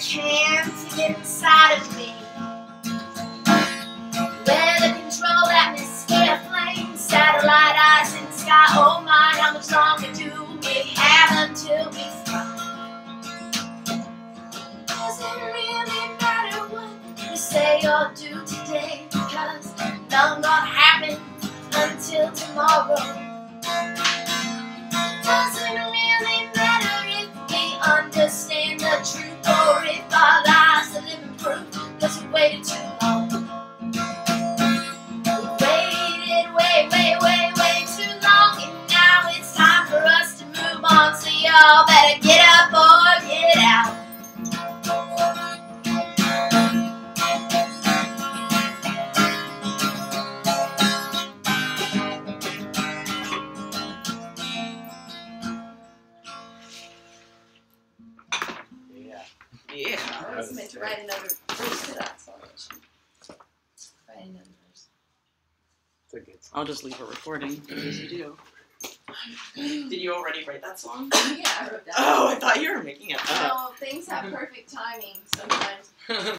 chance inside of me. Weather control, atmosphere, flame, satellite, eyes in sky. Oh my, how much longer do we have until we fly? Does it really matter what we say or do today? Because none gonna happen until tomorrow. Doesn't really matter if we understand the truth or if our lives are living proof, 'cause we waited too long. We waited way, way, way, way too long, and now it's time for us to move on, so y'all better get up or get out. I was meant to write another verse to that song. Write another verse. I'll just leave a recording as you do. Did you already write that song? Yeah, I wrote that. Oh, I thought you were making it up. Oh, things have perfect timing sometimes.